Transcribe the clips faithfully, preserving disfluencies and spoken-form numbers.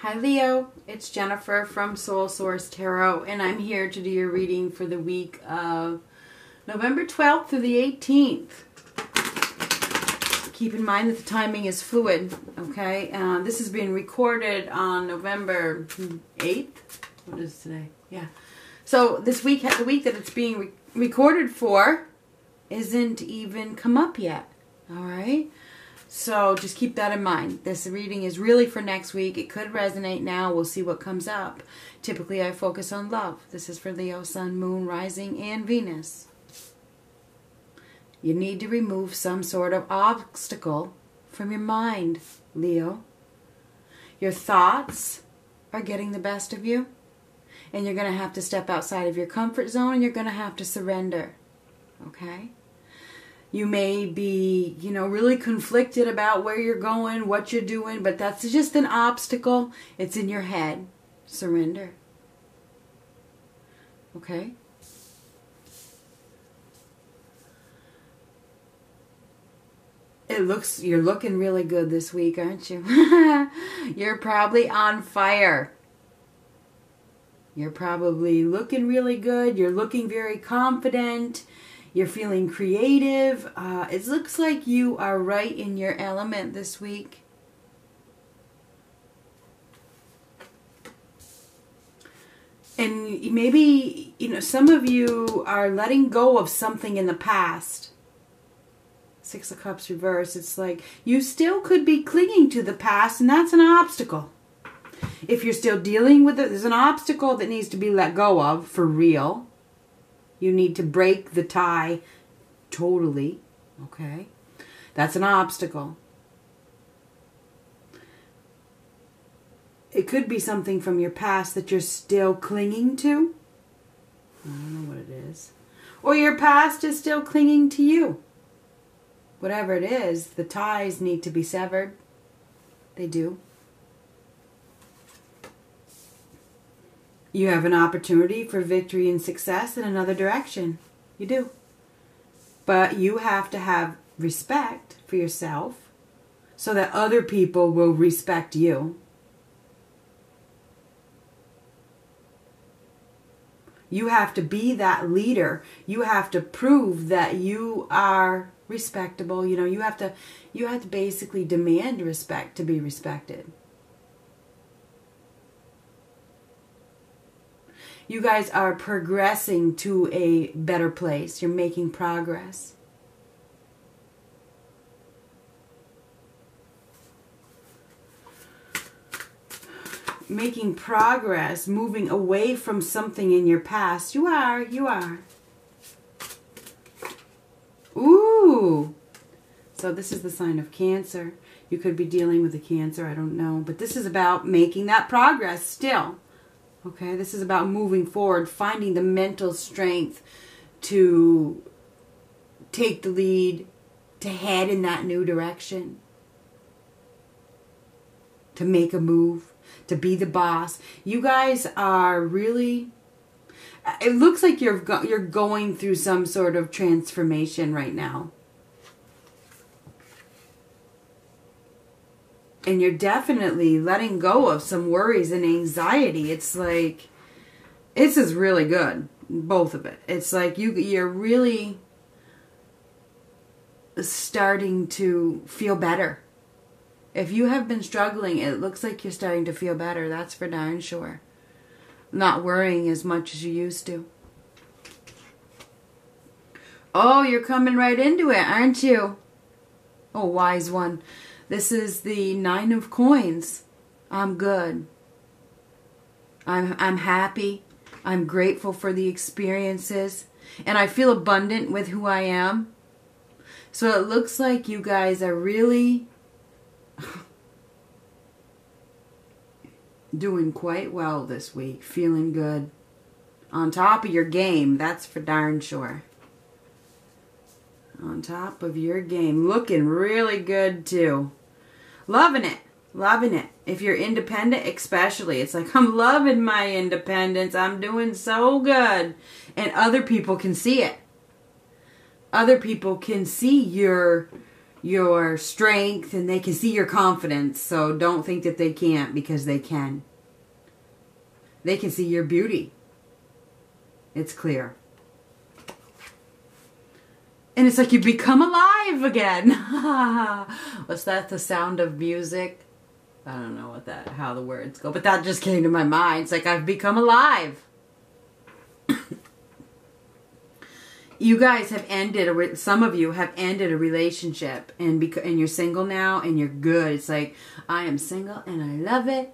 Hi Leo, it's Jennifer from Soul Source Tarot, and I'm here to do your reading for the week of November twelfth through the eighteenth. Keep in mind that the timing is fluid, okay? Uh, this is being recorded on November eighth. What is today? Yeah. So this week, the week that it's being re recorded for isn't even come up yet, all right? So just keep that in mind. This reading is really for next week. It could resonate now. We'll see what comes up. Typically, I focus on love. This is for Leo, Sun, Moon, Rising, and Venus. You need to remove some sort of obstacle from your mind, Leo. Your thoughts are getting the best of you, and you're going to have to step outside of your comfort zone, and you're going to have to surrender, okay? You may be, you know, really conflicted about where you're going, what you're doing, but that's just an obstacle. It's in your head. Surrender. Okay? It looks, you're looking really good this week, aren't you? You're probably on fire. You're probably looking really good. You're looking very confident. You're feeling creative. Uh, it looks like you are right in your element this week. And maybe, you know, some of you are letting go of something in the past. Six of Cups reverse. It's like you still could be clinging to the past, and that's an obstacle. If you're still dealing with it, there's an obstacle that needs to be let go of for real. You need to break the tie totally, okay? That's an obstacle. It could be something from your past that you're still clinging to. I don't know what it is. Or your past is still clinging to you. Whatever it is, the ties need to be severed. They do. You have an opportunity for victory and success in another direction. You do. But you have to have respect for yourself so that other people will respect you. You have to be that leader. You have to prove that you are respectable. You know, you have to, you have to basically demand respect to be respected. You guys are progressing to a better place. You're making progress. Making progress, moving away from something in your past. You are, you are. Ooh. So this is the sign of Cancer. You could be dealing with a Cancer, I don't know. But this is about making that progress still. Okay, this is about moving forward, finding the mental strength to take the lead, to head in that new direction, to make a move, to be the boss. You guys are really, it looks like you're, go, you're going through some sort of transformation right now. And you're definitely letting go of some worries and anxiety. It's like, this is really good, both of it. It's like you, you're really starting to feel better. If you have been struggling, it looks like you're starting to feel better. That's for darn sure. Not worrying as much as you used to. Oh, you're coming right into it, aren't you? Oh, wise one. This is the Nine of Coins. I'm good. I'm, I'm happy. I'm grateful for the experiences. And I feel abundant with who I am. So it looks like you guys are really doing quite well this week. Feeling good. On top of your game. That's for darn sure. On top of your game. Looking really good, too. Loving it. Loving it. If you're independent, especially. It's like, I'm loving my independence. I'm doing so good. And other people can see it. Other people can see your your strength and they can see your confidence. So don't think that they can't, because they can. They can see your beauty. It's clear. And it's like you become alive again. What's that? The sound of music? I don't know what that, how the words go, but that just came to my mind. It's like I've become alive. You guys have ended, a re some of you have ended a relationship, and bec and you're single now and you're good. It's like, I am single and I love it.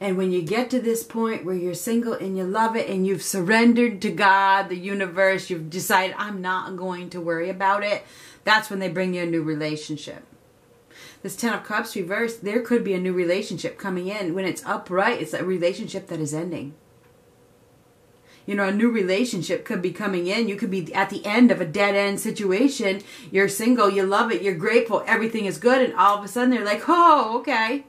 And when you get to this point where you're single and you love it and you've surrendered to God, the universe, you've decided, I'm not going to worry about it. That's when they bring you a new relationship. This Ten of Cups reversed, there could be a new relationship coming in. When it's upright, it's a relationship that is ending. You know, a new relationship could be coming in. You could be at the end of a dead-end situation. You're single. You love it. You're grateful. Everything is good. And all of a sudden, they're like, oh, okay.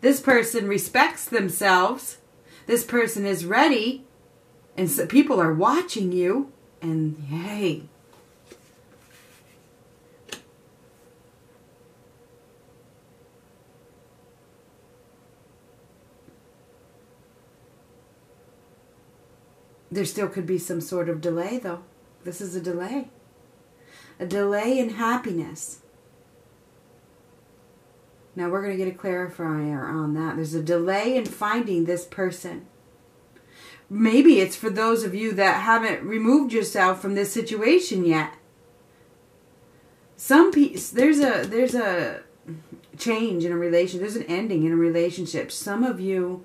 This person respects themselves. This person is ready. And so people are watching you. And, hey. There still could be some sort of delay, though. This is a delay. A delay in happiness. Now, we're going to get a clarifier on that. There's a delay in finding this person. Maybe it's for those of you that haven't removed yourself from this situation yet. Some piece, there's a, there's a change in a relationship. There's an ending in a relationship. Some of you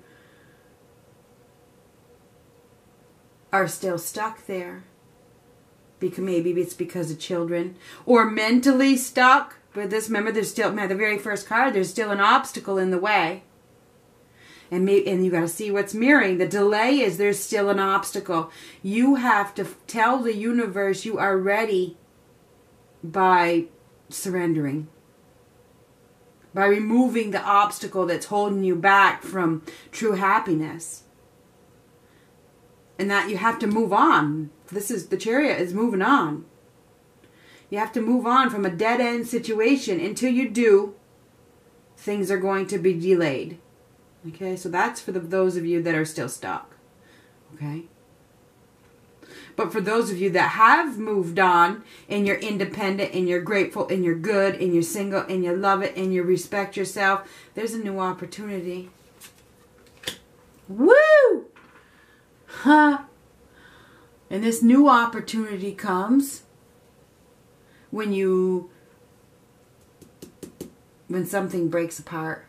are still stuck there. Because maybe it's because of children. Or mentally stuck. But this, remember, there's still, man, the very first card, there's still an obstacle in the way. And, maybe, and you got to see what's mirroring. The delay is there's still an obstacle. You have to tell the universe you are ready by surrendering. By removing the obstacle that's holding you back from true happiness. And that you have to move on. This is, the Chariot is moving on. You have to move on from a dead-end situation. Until you do, things are going to be delayed. Okay, so that's for the, those of you that are still stuck. Okay. But for those of you that have moved on, and you're independent, and you're grateful, and you're good, and you're single, and you love it, and you respect yourself, there's a new opportunity. Woo! Huh. And this new opportunity comes when you, when something breaks apart,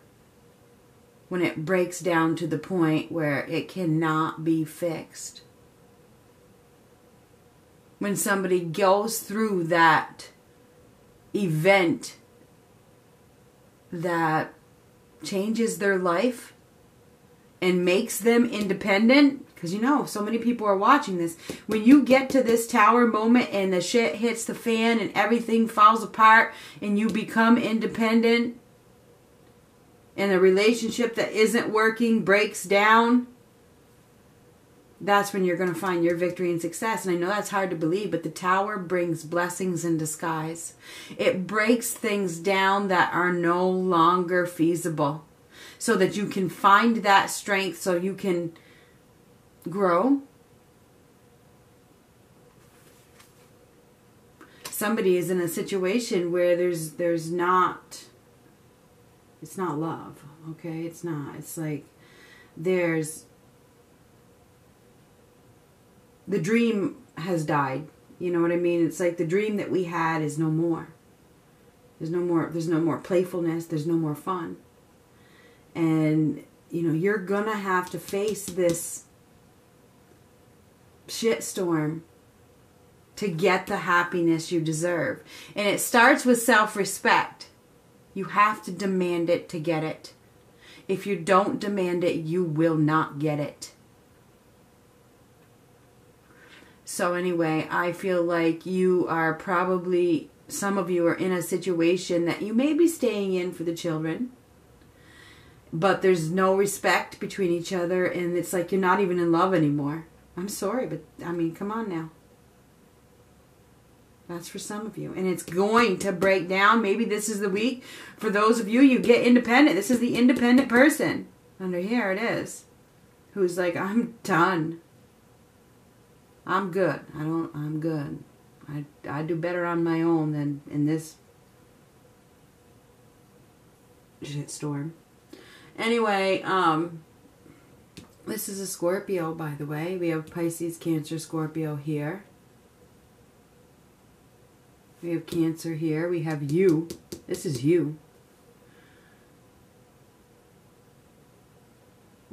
when it breaks down to the point where it cannot be fixed, when somebody goes through that event that changes their life and makes them independent. Because you know, so many people are watching this. When you get to this tower moment and the shit hits the fan and everything falls apart and you become independent and a relationship that isn't working breaks down, that's when you're going to find your victory and success. And I know that's hard to believe, but the tower brings blessings in disguise. It breaks things down that are no longer feasible so that you can find that strength, so you can grow. Somebody is in a situation where there's there's not, it's not love, okay? It's not. It's like there's, the dream has died. You know what I mean? It's like the dream that we had is no more. There's no more, there's no more playfulness, there's no more fun. And you know, you're gonna have to face this shitstorm to get the happiness you deserve. And it starts with self-respect. You have to demand it to get it. If you don't demand it, you will not get it. So anyway, I feel like you are probably, some of you are in a situation that you may be staying in for the children, but there's no respect between each other, and it's like you're not even in love anymore. I'm sorry, but I mean, come on now. That's for some of you. And it's going to break down. Maybe this is the week. For those of you, you get independent. This is the independent person. Under here it is. Who's like, I'm done. I'm good. I don't, I'm good. I, I do better on my own than in this shitstorm. Anyway, um, this is a Scorpio, by the way. We have Pisces, Cancer, Scorpio here. We have Cancer here. We have you. This is you.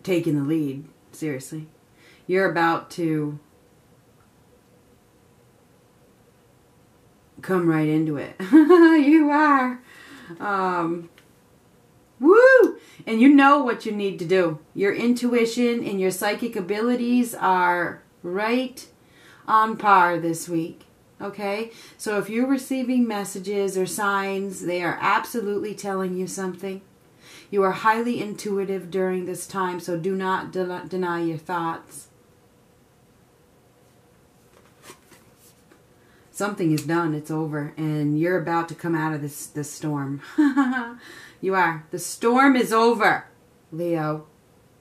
Taking the lead. Seriously. You're about to come right into it. You are. Um, woo! And you know what you need to do. Your intuition and your psychic abilities are right on par this week. Okay, so if you're receiving messages or signs, they are absolutely telling you something. You are highly intuitive during this time, so do not de- deny your thoughts. Something is done, it's over, and you're about to come out of this, this storm. You are. The storm is over, Leo.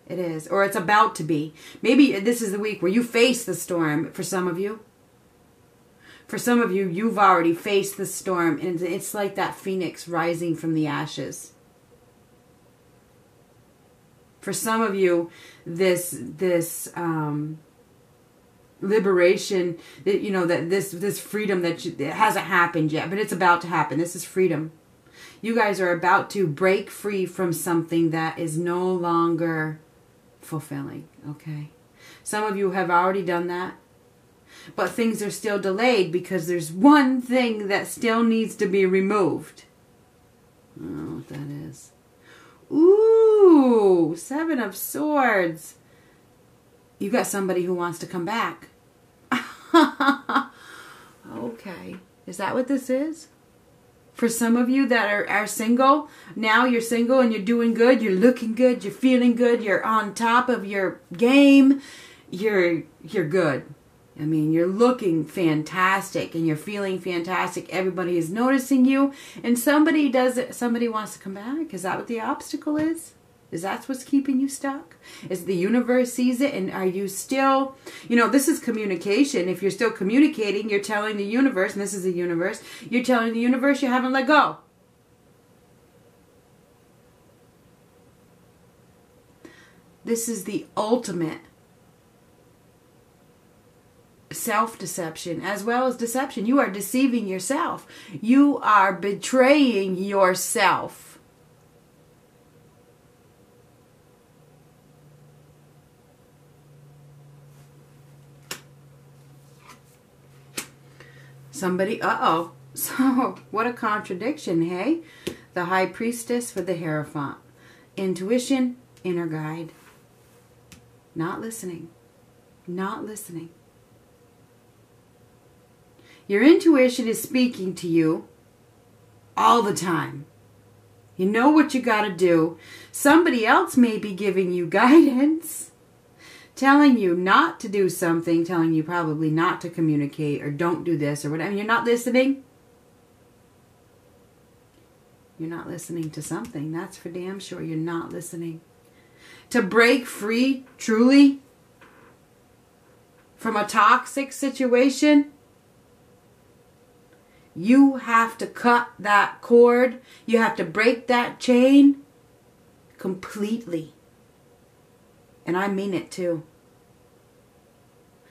It is, or it's about to be. Maybe this is the week where you face the storm for some of you. For some of you, you've already faced the storm, and it's like that phoenix rising from the ashes. For some of you, this this um, liberation, you know, that this this freedom that, you, that hasn't happened yet, but it's about to happen. This is freedom. You guys are about to break free from something that is no longer fulfilling. Okay, some of you have already done that. But things are still delayed because there's one thing that still needs to be removed. I don't know what that is. Ooh, Seven of Swords. You got somebody who wants to come back. Okay. Is that what this is? For some of you that are, are single, now you're single and you're doing good. You're looking good. You're feeling good. You're on top of your game. You're, you're good. I mean, you're looking fantastic and you're feeling fantastic. Everybody is noticing you, and somebody does it. Somebody wants to come back. Is that what the obstacle is? Is that what's keeping you stuck? Is the universe sees it, and are you still, you know, this is communication. If you're still communicating, you're telling the universe, and this is the universe, you're telling the universe you haven't let go. This is the ultimate self-deception as well as deception. You are deceiving yourself. You are betraying yourself. Somebody, uh-oh. So, what a contradiction, hey? The High Priestess for the Hierophant. Intuition, inner guide. Not listening. Not listening. Your intuition is speaking to you all the time. You know what you got to do. Somebody else may be giving you guidance, telling you not to do something, telling you probably not to communicate or don't do this or whatever. You're not listening. You're not listening to something. That's for damn sure. You're not listening. To break free truly from a toxic situation, you have to cut that cord. You have to break that chain completely. And I mean it too.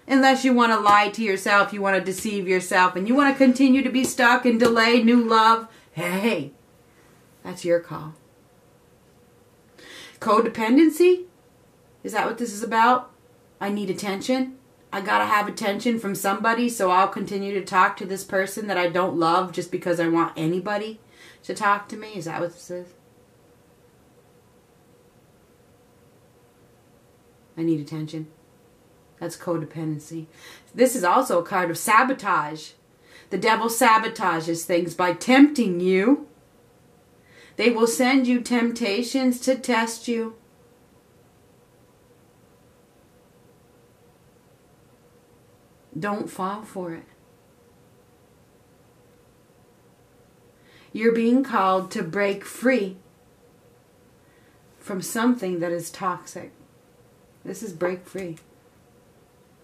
Unless you want to lie to yourself, you want to deceive yourself, and you want to continue to be stuck and delay new love, hey, that's your call. Codependency? Is that what this is about? I need attention. I gotta have attention from somebody, so I'll continue to talk to this person that I don't love just because I want anybody to talk to me. Is that what this is? I need attention. That's codependency. This is also a card of sabotage. The devil sabotages things by tempting you. They will send you temptations to test you. Don't fall for it. You're being called to break free from something that is toxic. This is break free.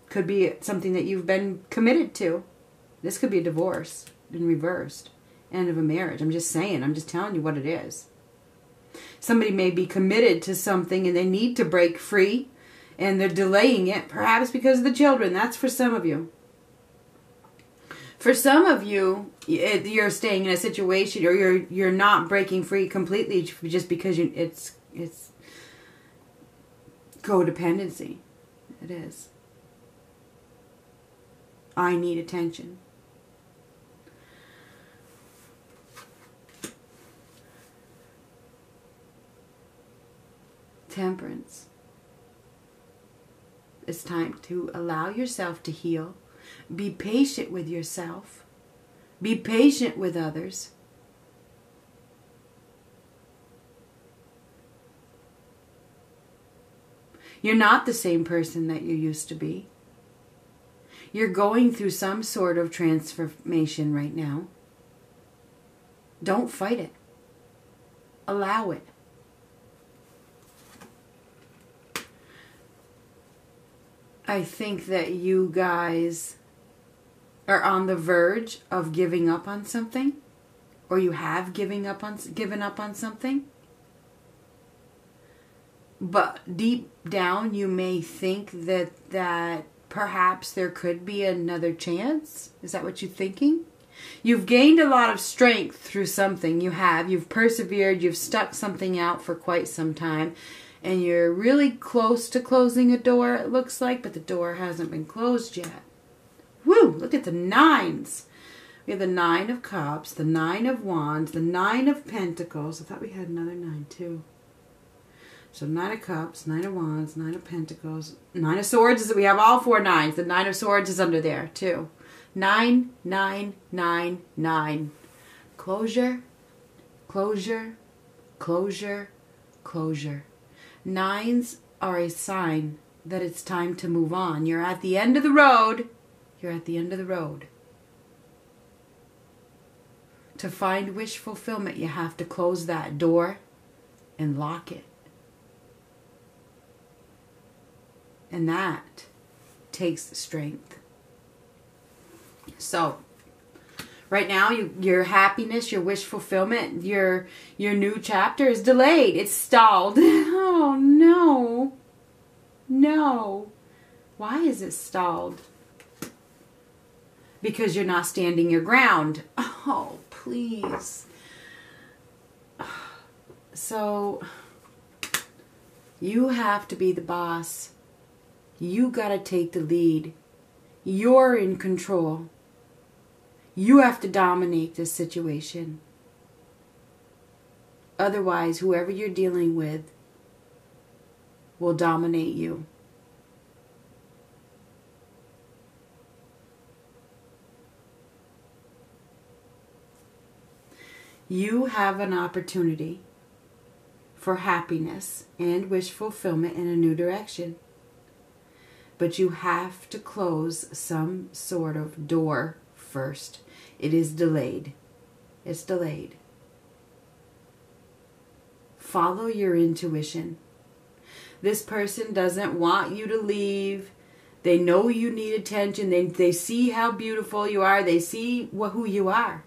Could be something that you've been committed to. This could be a divorce in reversed. End of a marriage. I'm just saying. I'm just telling you what it is. Somebody may be committed to something and they need to break free. And they're delaying it. Perhaps because of the children. That's for some of you. For some of you, you're staying in a situation, or you're you're not breaking free completely just because you, it's it's codependency. It is. I need attention. Temperance. It's time to allow yourself to heal. Be patient with yourself. Be patient with others. You're not the same person that you used to be. You're going through some sort of transformation right now. Don't fight it. Allow it. I think that you guys are on the verge of giving up on something, or you have giving up on given up on something. But deep down, you may think that that perhaps there could be another chance. Is that what you're thinking? You've gained a lot of strength through something. You have. You've persevered. You've stuck something out for quite some time. And you're really close to closing a door, it looks like, but the door hasn't been closed yet. Woo! Look at the nines. We have the nine of cups, the nine of wands, the nine of pentacles. I thought we had another nine too. So nine of cups, nine of wands, nine of pentacles, nine of swords. Is that we have all four nines. The nine of swords is under there too. Nine, nine, nine, nine. Closure, closure, closure, closure. Nines are a sign that it's time to move on. You're at the end of the road. You're at the end of the road. To find wish fulfillment, you have to close that door and lock it. And that takes strength. So, right now, you, your happiness, your wish fulfillment, your your new chapter is delayed. It's stalled. Oh, no. No. Why is it stalled? Because you're not standing your ground. Oh, please. So, you have to be the boss. You got to take the lead. You're in control. You have to dominate this situation. Otherwise, whoever you're dealing with will dominate you. You have an opportunity for happiness and wish fulfillment in a new direction. But you have to close some sort of door first. It is delayed. It's delayed. Follow your intuition. This person doesn't want you to leave. They know you need attention. They, they see how beautiful you are. They see what, who you are.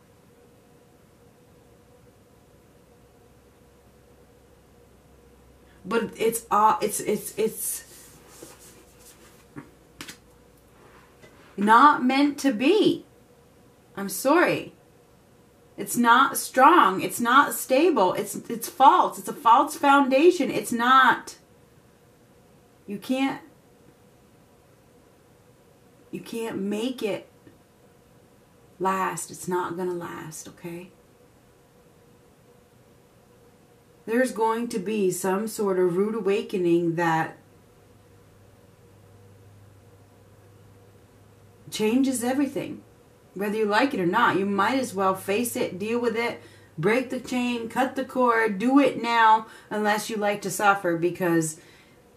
But it's all, it's, it's, it's not meant to be. I'm sorry. It's not strong. It's not stable. It's it's false. It's a false foundation. It's not. You can't. You can't make it last. It's not going to last, okay? There's going to be some sort of rude awakening that changes everything. Whether you like it or not, you might as well face it, deal with it, break the chain, cut the cord, do it now, unless you like to suffer, because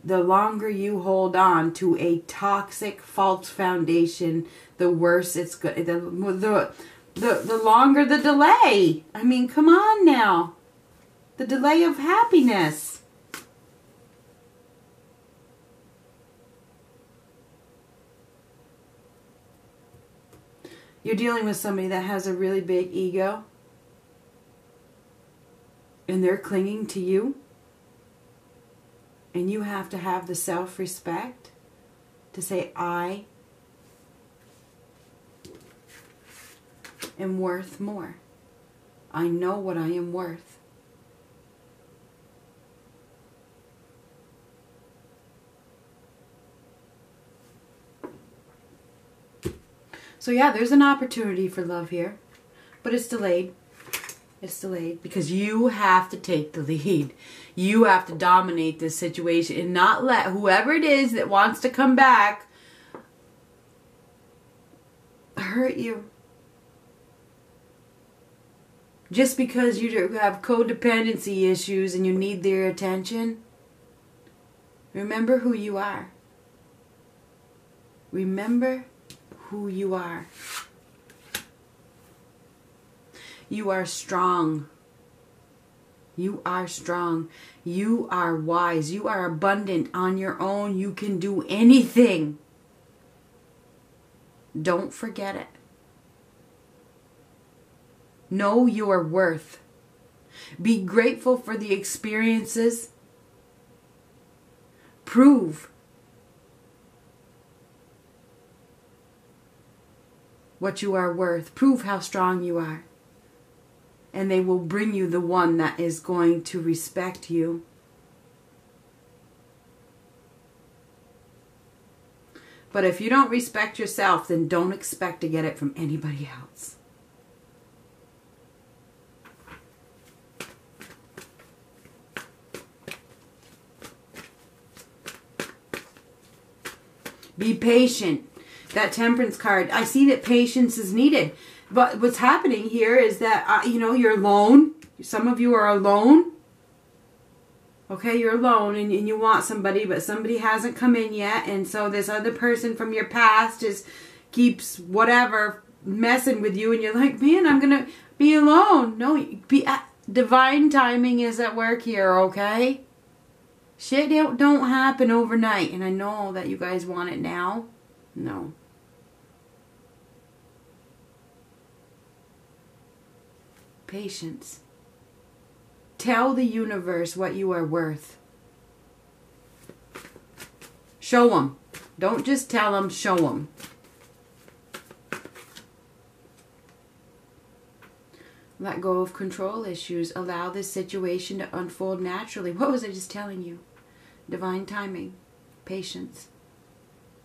the longer you hold on to a toxic, false foundation, the worse it's going. The, the, the, the longer the delay. I mean, come on now. The delay of happiness. You're dealing with somebody that has a really big ego, and they're clinging to you, and you have to have the self-respect to say, I am worth more. I know what I am worth. So yeah, there's an opportunity for love here, but it's delayed. It's delayed because you have to take the lead. You have to dominate this situation and not let whoever it is that wants to come back hurt you. Just because you have codependency issues and you need their attention, remember who you are. Remember who you are. You are strong. You are strong. You are wise. You are abundant on your own. You can do anything. Don't forget it. Know your worth. Be grateful for the experiences. Prove what you are worth. Prove how strong you are. And they will bring you the one that is going to respect you. But if you don't respect yourself, then don't expect to get it from anybody else. Be patient. That Temperance card, I see that patience is needed. But what's happening here is that, uh, you know, you're alone. Some of you are alone. Okay, you're alone and, and you want somebody, but somebody hasn't come in yet. And so this other person from your past just keeps whatever messing with you. And you're like, man, I'm going to be alone. No, be, uh, divine timing is at work here, okay? Shit don't, don't happen overnight. And I know that you guys want it now. No. Patience. Tell the universe what you are worth. Show them. Don't just tell them, show them. Let go of control issues. Allow this situation to unfold naturally. What was I just telling you? Divine timing. Patience.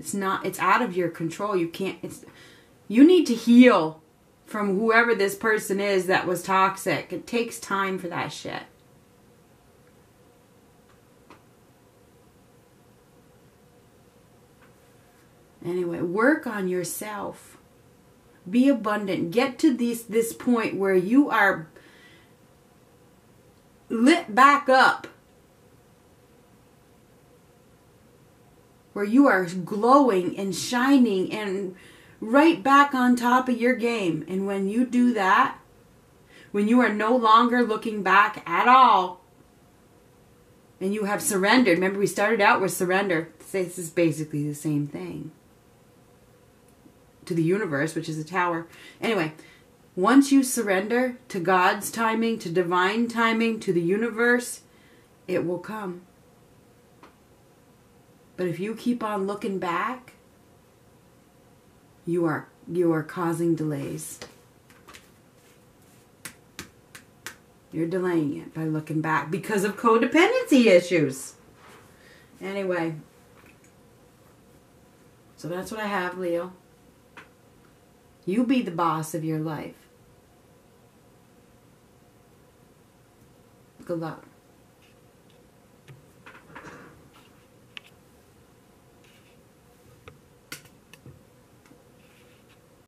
It's not, it's out of your control. You can't, it's, you need to heal from whoever this person is that was toxic. It takes time for that shit. Anyway, work on yourself. Be abundant. Get to this, this point where you are lit back up. Where you are glowing and shining and right back on top of your game. And when you do that, when you are no longer looking back at all, and you have surrendered. Remember, we started out with surrender. This is basically the same thing. To the universe, which is a tower. Anyway, once you surrender to God's timing, to divine timing, to the universe, it will come. But if you keep on looking back, you are, you are causing delays. You're delaying it by looking back because of codependency issues. Anyway, so that's what I have, Leo. You be the boss of your life. Good luck.